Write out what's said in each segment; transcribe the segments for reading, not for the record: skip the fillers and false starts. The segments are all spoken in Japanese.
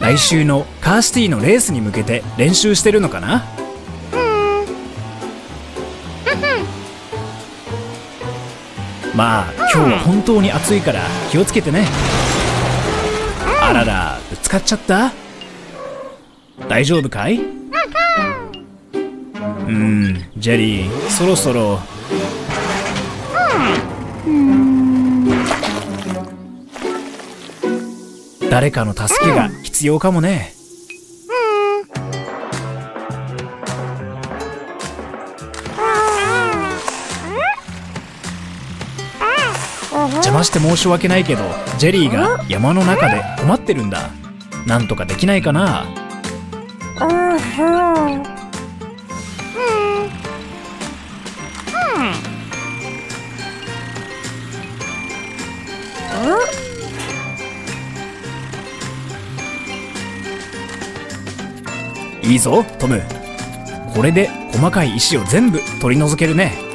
来週のカーシティのレースに向けて練習してるのかな。まあ今日は本当に暑いから気をつけてね。あらら、ぶつかっちゃった。大丈夫かい？ジェリー、そろそろ。誰かの助けが必要かもね。邪魔して申し訳ないけど、ジェリーが山の中で困ってるんだ。なんとかできないかな。いいぞトム、これで細かい石を全部取り除けるね。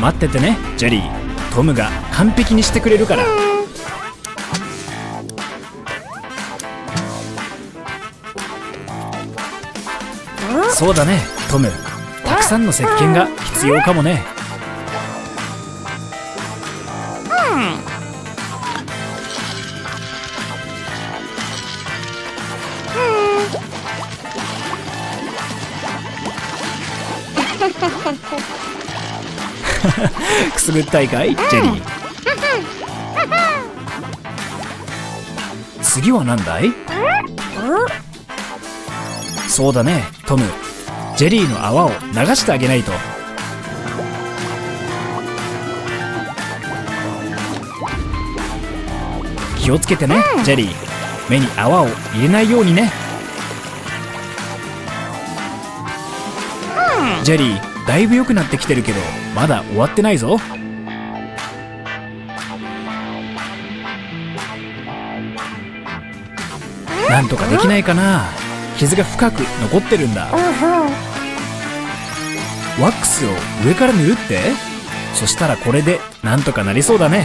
待っててねジェリー、トムが完璧にしてくれるから。そうだねトム、たくさんの石鹸が必要かもね。くすぐったいかいジェリー。次は何だい？そうだねトム、ジェリーの泡を流してあげないと。気をつけてねジェリー、目に泡を入れないようにね。ジェリー、だいぶ良くなってきてるけどまだ終わってないぞ。なんとかできないかな。傷が深く残ってるんだ。ワックスを上から塗るって？そしたらこれでなんとかなりそうだね。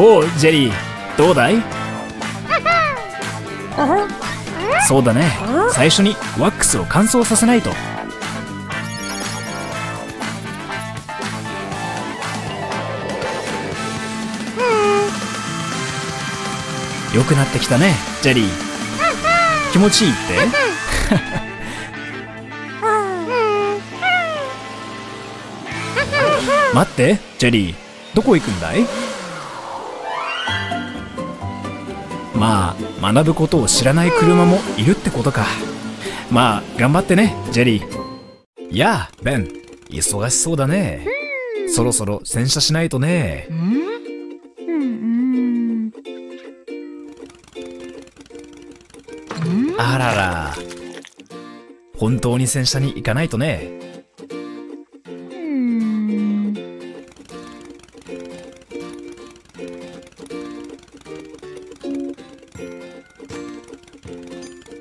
おうジェリー、どうだい？そうだね、最初にワックスを乾燥させないと。良くなってきたねジェリー、気持ちいいって。待ってジェリー、どこ行くんだい？まあ学ぶことを知らない車もいるってことか。まあ頑張ってねジェリー。やあベン、忙しそうだね。そろそろ洗車しないとね。あらら、本当に洗車に行かないとね。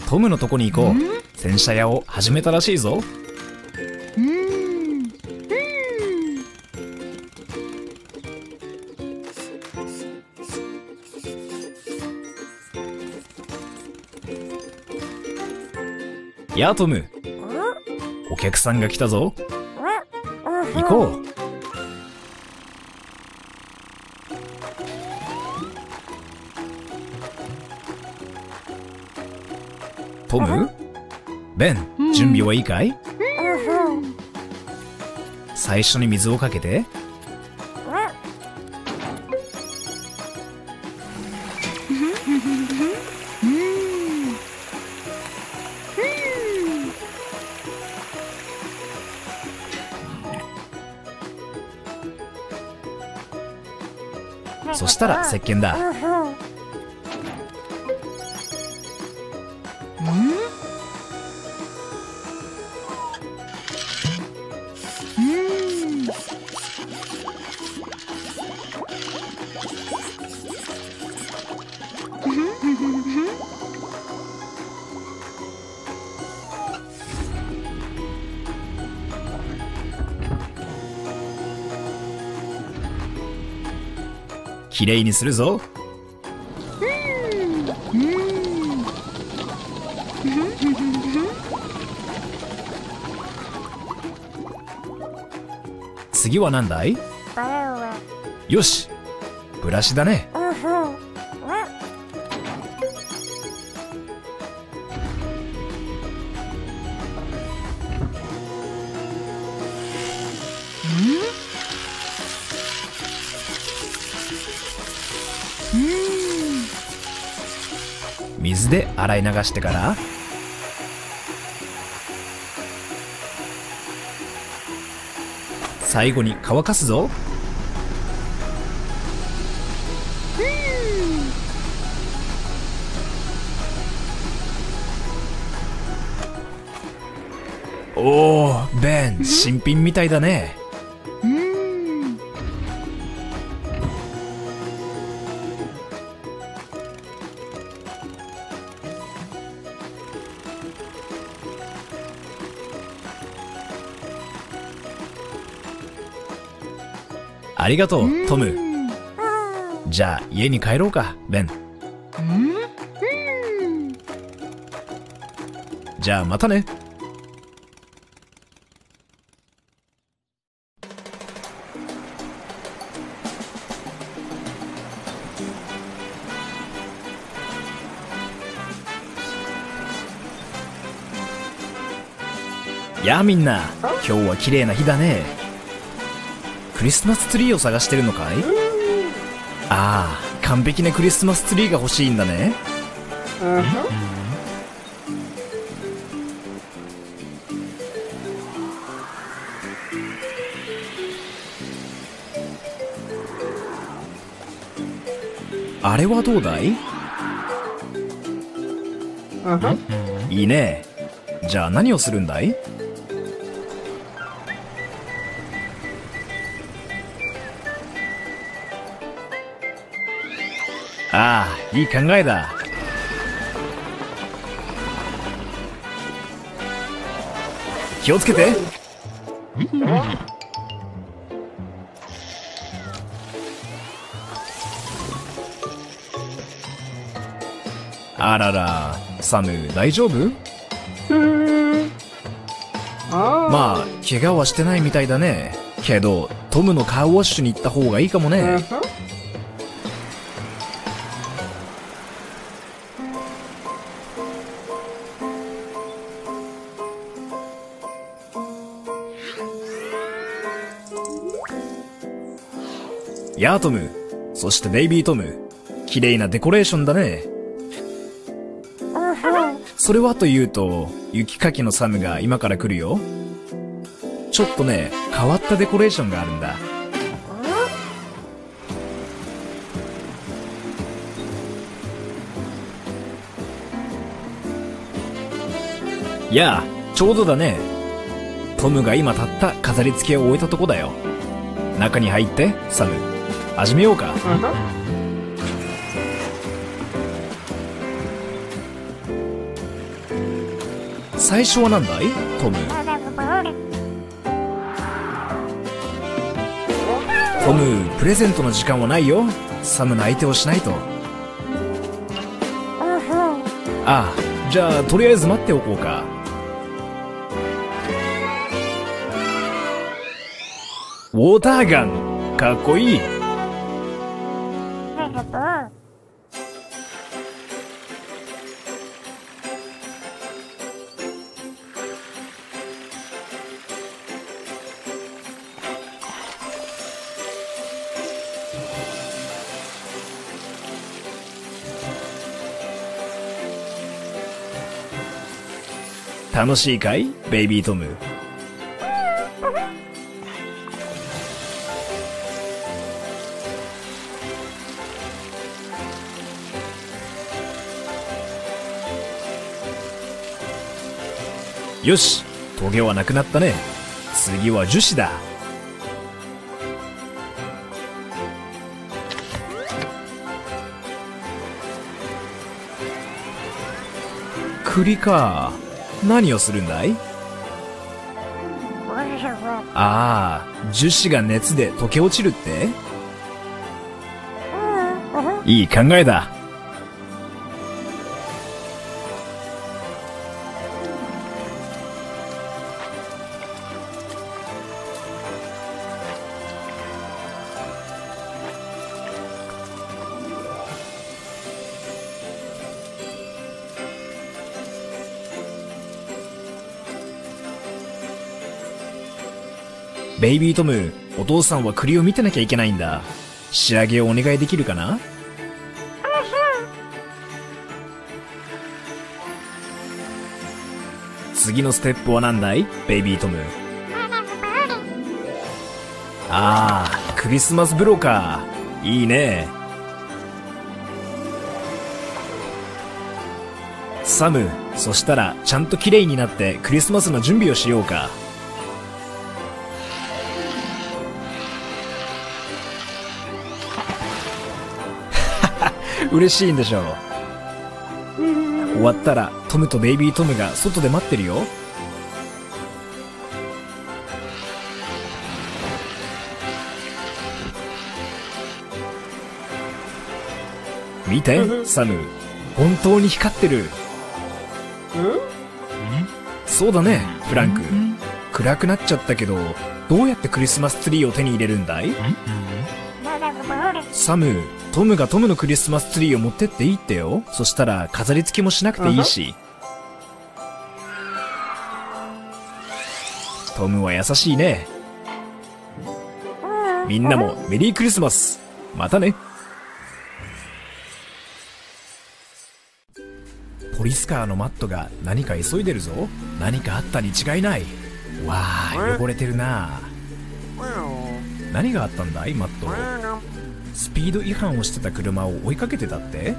トムのとこに行こう。洗車屋を始めたらしいぞ。やあトム、お客さんが来たぞ。行こう。トム、ベン、準備はいいかい？最初に水をかけて。そしたら石鹸だ。きれいにするぞ。次はなんだい？よし、ブラシだね。水で洗い流してから最後に乾かすぞ。おー、ベン、新品みたいだね。ありがとう、トム。じゃあ家に帰ろうか、ベン。じゃあまたね。やあみんな、今日は綺麗な日だね。クリスマスツリーを探してるのかい？ああ、完璧なクリスマスツリーが欲しいんだね。あれはどうだい？いいね。じゃあ何をするんだい？ああ、いい考えだ。気をつけて。あらら、サム大丈夫？まあ怪我はしてないみたいだね。けどトムのカーウォッシュに行った方がいいかもね。やあトム、そしてベイビートム、綺麗なデコレーションだね。それはというと、雪かきのサムが今から来るよ。ちょっとね、変わったデコレーションがあるんだ。やあ、ちょうどだね。トムが今たった飾り付けを終えたとこだよ。中に入って、サム。始めようか。最初はなんだい、トム？トム、プレゼントの時間はないよ。サムの相手をしないと。ああ、じゃあとりあえず待っておこうか。ウォーターガン、かっこいい。楽しいかい、ベイビートム？よし、トゲはなくなったね。次は樹脂だ。栗か。何をするんだい？ああ、樹脂が熱で溶け落ちるって？いい考えだ。ベイビートム、お父さんは栗を見てなきゃいけないんだ。仕上げをお願いできるかな？次のステップは何だい、ベイビートム？ああ、クリスマス風呂か。いいね。サム、そしたらちゃんと綺麗になってクリスマスの準備をしようか。嬉しいんでしょう。終わったらトムとベイビートムが外で待ってるよ。見てサム、本当に光ってる。そうだねフランク、暗くなっちゃったけどどうやってクリスマスツリーを手に入れるんだい？サム、トムがトムのクリスマスツリーを持ってっていいってよ。そしたら飾り付けもしなくていいし。トムは優しいね。みんなもメリークリスマス。またね。ポリスカーのマットが何か急いでるぞ。何かあったに違いない。わあ、汚れてるな。何があったんだいマット？スピード違反をしてた車を追いかけてたって？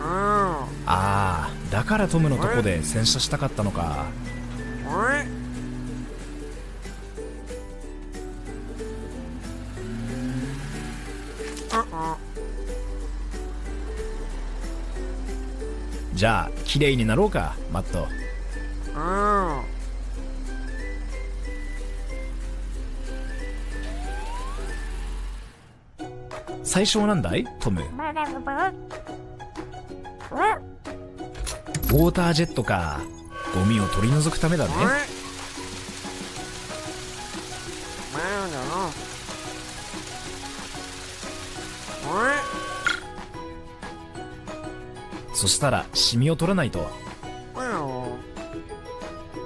ああ、だからトムのとこで洗車したかったのか。じゃあきれいになろうかマット。最初はなんだいトム？ウォータージェットか。ゴミを取り除くためだね。そしたらシミを取らないと。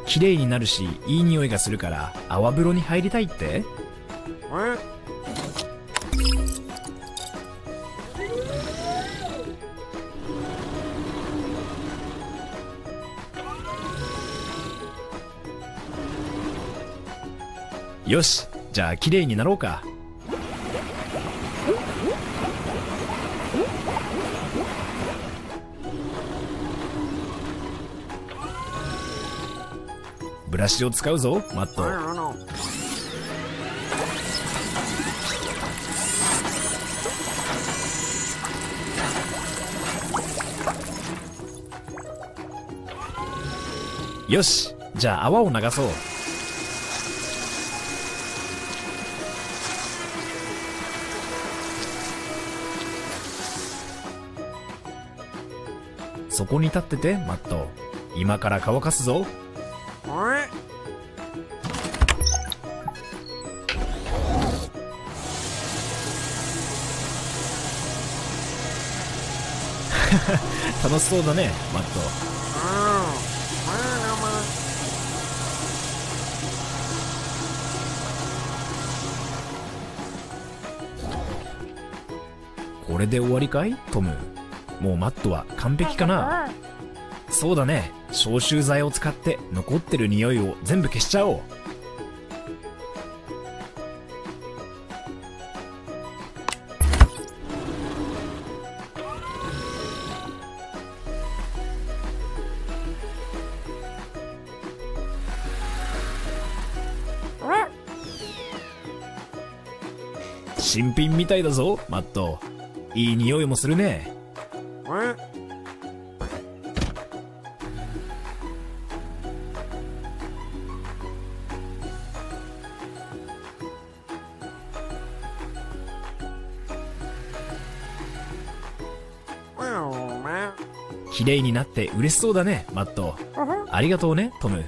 きれいになるしいい匂いがするから泡風呂に入りたいって。よし、じゃあきれいになろうか。ブラシを使うぞマット。よし、じゃあ泡を流そう。そこに立っててマット、今から乾かすぞ。楽しそうだねマット。これで終わりかいトム？もうマットは完璧かな。そうだね、消臭剤を使って残ってる匂いを全部消しちゃおう。新品みたいだぞマット、いい匂いもするね。綺麗になって嬉しそうだね、マット。ありがとうね、トム。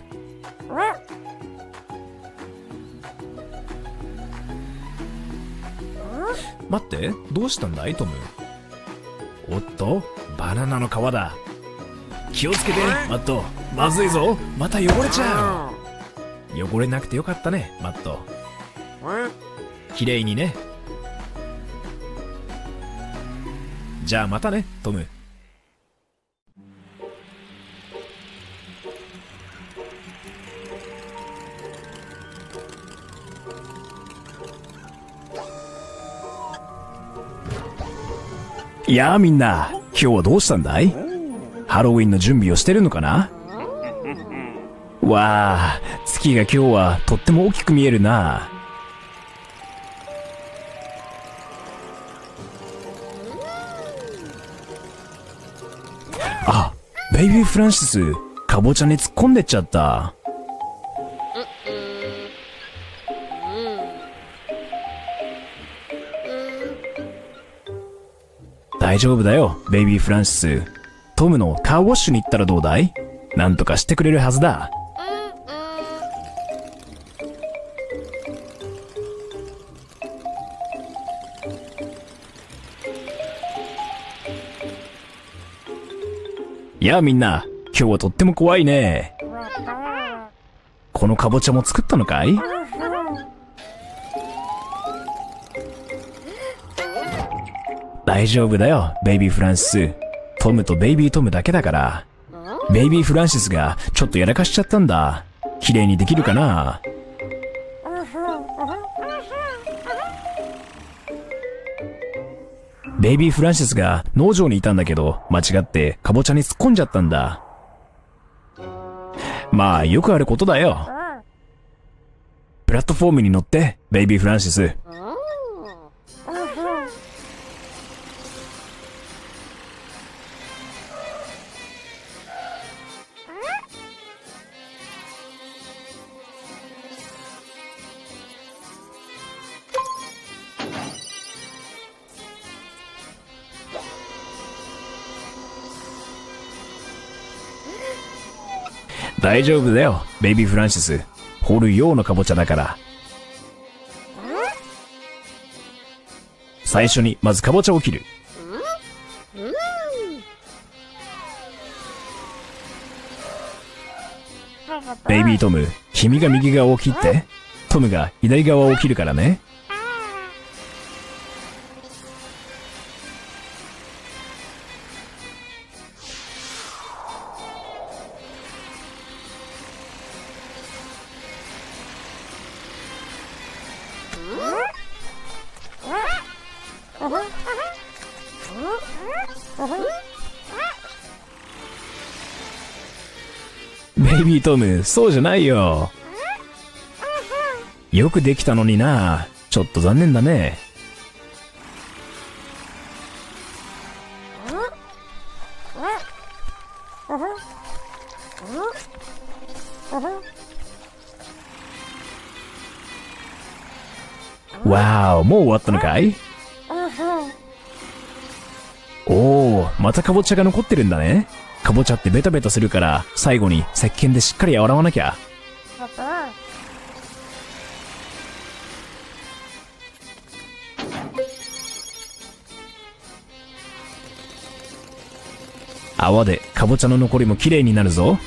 待って、どうしたんだい、トム。おっと、バナナの皮だ。気をつけて、マット。まずいぞ、また汚れちゃう。汚れなくてよかったね、マット。綺麗にね。じゃあまたね、トム。いやあ、みんな今日はどうしたんだい？ハロウィンの準備をしてるのかな？わあ、月が今日はとっても大きく見えるな。あ、ベイビーフランシス、かぼちゃに突っ込んでっちゃった。大丈夫だよ、ベイビーフランシス。トムのカーウォッシュに行ったらどうだい？なんとかしてくれるはずだ。いやあ、みんな今日はとっても怖いね。このかぼちゃも作ったのかい？大丈夫だよ、ベイビーフランシス。トムとベイビートムだけだから。ベイビーフランシスがちょっとやらかしちゃったんだ。綺麗にできるかな？ベイビーフランシスが農場にいたんだけど、間違ってカボチャに突っ込んじゃったんだ。まあよくあることだよ。プラットフォームに乗って、ベイビーフランシス。大丈夫だよ、ベイビーフランシス。掘る用のカボチャだから。最初にまずカボチャを切る。ベイビートム、君が右側を切って、トムが左側を切るからね。ベイビートム、そうじゃないよ。よくできたのにな。ちょっと残念だね。わお、もう終わったのかい？おお、またかぼちゃが残ってるんだね。かぼちゃってベタベタするから、最後に石鹸でしっかり洗わなきゃ。泡でかぼちゃの残りもきれいになるぞ。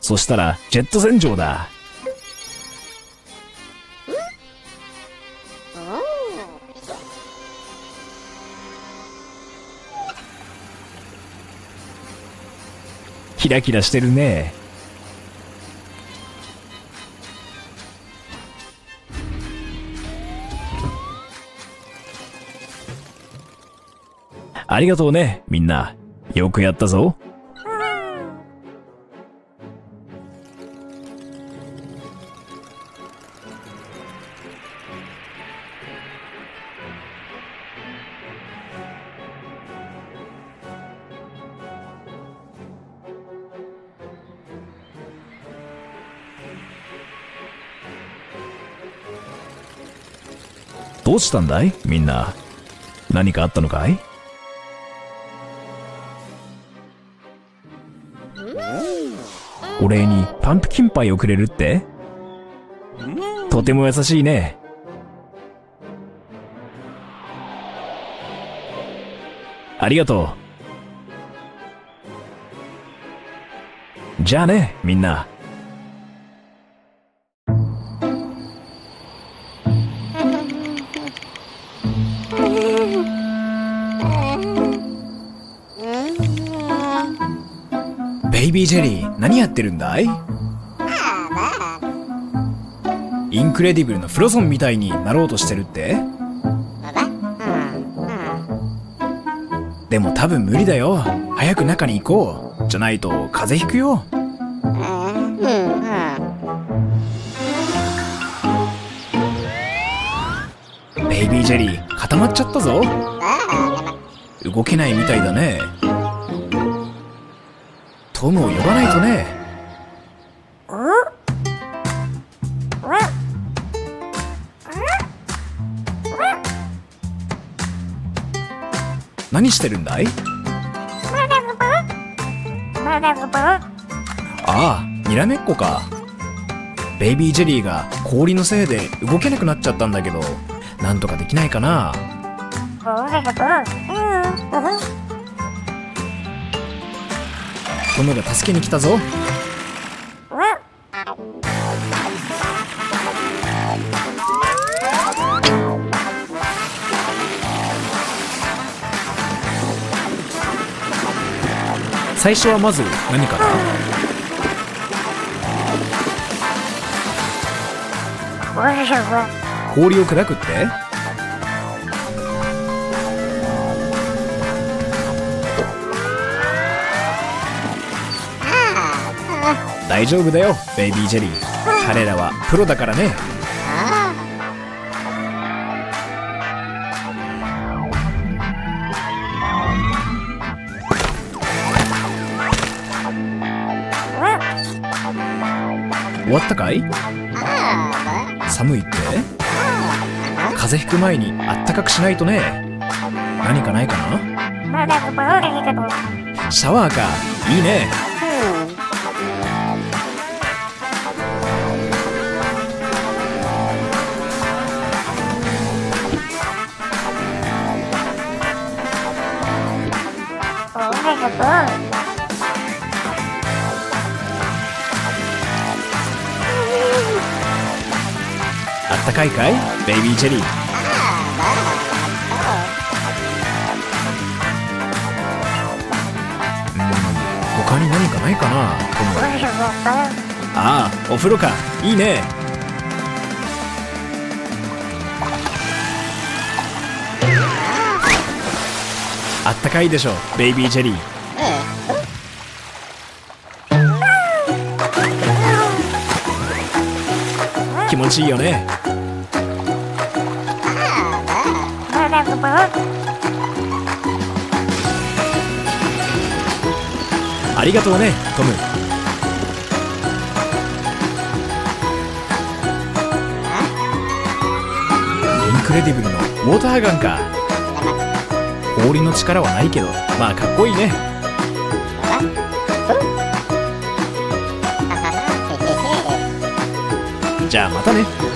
そしたらジェット洗浄だ。キラキラしてるね。ありがとうね、みんな。よくやったぞ。どうしたんだい？みんな。何かあったのかい？お礼にパンプキンパイをくれるって？とても優しいね。ありがとう。じゃあね、みんな。ベイビージェリー、何やってるんだい？インクレディブルのフロソンみたいになろうとしてるって？でも多分無理だよ。早く中に行こう。じゃないと風邪ひくよ。ベイビージェリー、固まっちゃったぞ。動けないみたいだね。トムを呼ばないとね。何してるんだい？ああ、にらめっこか。ベイビージェリーが氷のせいで動けなくなっちゃったんだけど、なんとかできないかな。トムが助けに来たぞ。最初はまず何かな。氷を砕くって？大丈夫だよ、ベイビージェリー。彼らはプロだからね。終わったかい？寒いって？風邪ひく前にあったかくしないとね。何かないかな？シャワーか、いいね。高いかい、ベイビージェリー。他に何かないかな。ああ、お風呂か、いいね。あったかいでしょ、ベイビージェリー。気持ちいいよね。ありがとうね、トム。インクレディブルのウォーターガンか。氷の力はないけど、まあかっこいいね。じゃあまたね。